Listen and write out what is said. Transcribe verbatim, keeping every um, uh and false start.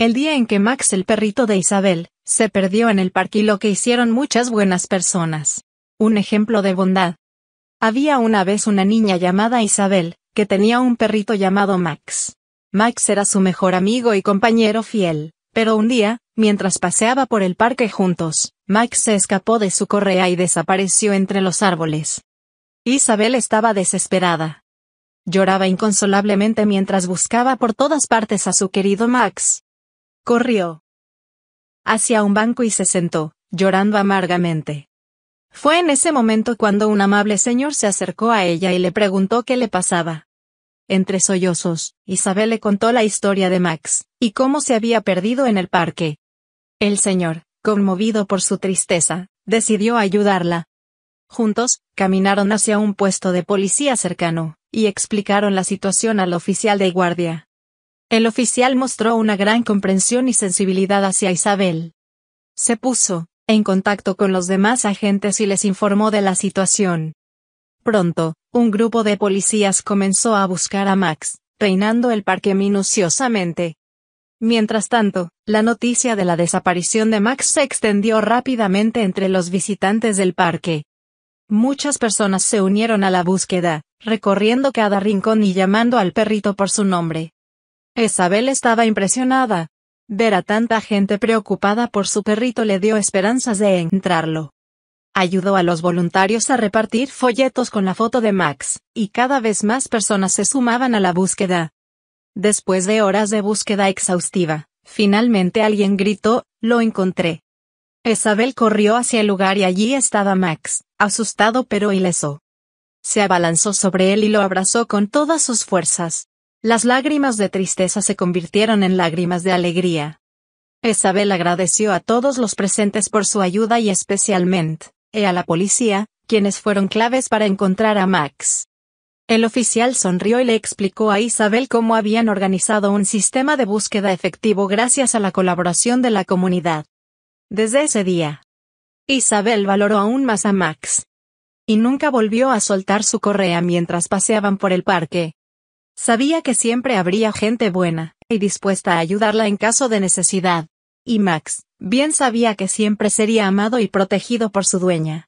El día en que Max, el perrito de Isabel, se perdió en el parque y lo que hicieron muchas buenas personas. Un ejemplo de bondad. Había una vez una niña llamada Isabel, que tenía un perrito llamado Max. Max era su mejor amigo y compañero fiel, pero un día, mientras paseaba por el parque juntos, Max se escapó de su correa y desapareció entre los árboles. Isabel estaba desesperada. Lloraba inconsolablemente mientras buscaba por todas partes a su querido Max. Corrió hacia un banco y se sentó, llorando amargamente. Fue en ese momento cuando un amable señor se acercó a ella y le preguntó qué le pasaba. Entre sollozos, Isabel le contó la historia de Max, y cómo se había perdido en el parque. El señor, conmovido por su tristeza, decidió ayudarla. Juntos, caminaron hacia un puesto de policía cercano, y explicaron la situación al oficial de guardia. El oficial mostró una gran comprensión y sensibilidad hacia Isabel. Se puso en contacto con los demás agentes y les informó de la situación. Pronto, un grupo de policías comenzó a buscar a Max, reinando el parque minuciosamente. Mientras tanto, la noticia de la desaparición de Max se extendió rápidamente entre los visitantes del parque. Muchas personas se unieron a la búsqueda, recorriendo cada rincón y llamando al perrito por su nombre. Isabel estaba impresionada. Ver a tanta gente preocupada por su perrito le dio esperanzas de encontrarlo. Ayudó a los voluntarios a repartir folletos con la foto de Max, y cada vez más personas se sumaban a la búsqueda. Después de horas de búsqueda exhaustiva, finalmente alguien gritó, "¡Lo encontré!". Isabel corrió hacia el lugar y allí estaba Max, asustado pero ileso. Se abalanzó sobre él y lo abrazó con todas sus fuerzas. Las lágrimas de tristeza se convirtieron en lágrimas de alegría. Isabel agradeció a todos los presentes por su ayuda y especialmente a la policía, quienes fueron claves para encontrar a Max. El oficial sonrió y le explicó a Isabel cómo habían organizado un sistema de búsqueda efectivo gracias a la colaboración de la comunidad. Desde ese día, Isabel valoró aún más a Max. Y nunca volvió a soltar su correa mientras paseaban por el parque. Sabía que siempre habría gente buena y dispuesta a ayudarla en caso de necesidad. Y Max, bien sabía que siempre sería amado y protegido por su dueña.